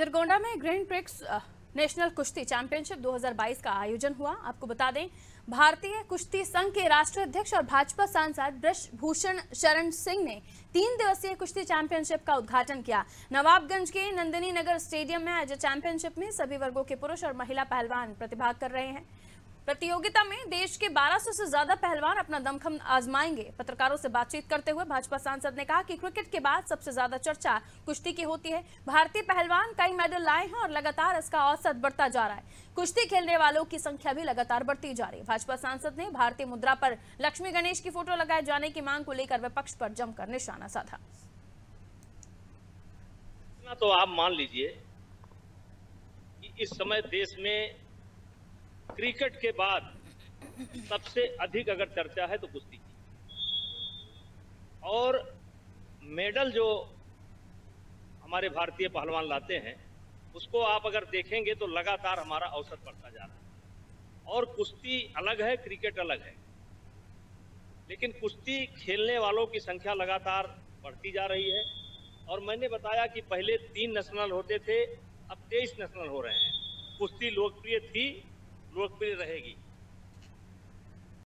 इधर गोंडा में grand prix national कुश्ती चैंपियनशिप 2022 का आयोजन हुआ। आपको बता दें, भारतीय कुश्ती संघ के राष्ट्रीय अध्यक्ष और भाजपा सांसद बृज भूषण शरण सिंह ने 3 दिवसीय कुश्ती चैंपियनशिप का उद्घाटन किया। नवाबगंज के नंदनी नगर स्टेडियम में आज चैंपियनशिप में सभी वर्गों के पुरुष और महिला पहलवान प्रतिभाग कर रहे हैं। प्रतियोगिता में देश के 1200 से ज्यादा पहलवान अपना दमखम आजमाएंगे। पत्रकारों से बातचीत करते हुए भाजपा सांसद ने कहा कि क्रिकेट के बाद सबसे ज्यादा चर्चा कुश्ती की होती है। भारतीय पहलवान कई मेडल लाए हैं और लगातार इसका औसत बढ़ता जा रहा है। कुश्ती खेलने वालों की संख्या भी लगातार बढ़ती जा रही है। भाजपा सांसद ने भारतीय मुद्रा पर लक्ष्मी गणेश की फोटो लगाए जाने की मांग को लेकर विपक्ष पर जमकर निशाना साधा। तो आप मान लीजिए कि इस समय देश में क्रिकेट के बाद सबसे अधिक अगर चर्चा है तो कुश्ती की। और मेडल जो हमारे भारतीय पहलवान लाते हैं उसको आप अगर देखेंगे तो लगातार हमारा औसत बढ़ता जा रहा है। और कुश्ती अलग है, क्रिकेट अलग है, लेकिन कुश्ती खेलने वालों की संख्या लगातार बढ़ती जा रही है। और मैंने बताया कि पहले 3 नेशनल होते थे, अब 23 नेशनल हो रहे हैं। कुश्ती लोकप्रिय थी, लोकप्रिय रहेगी।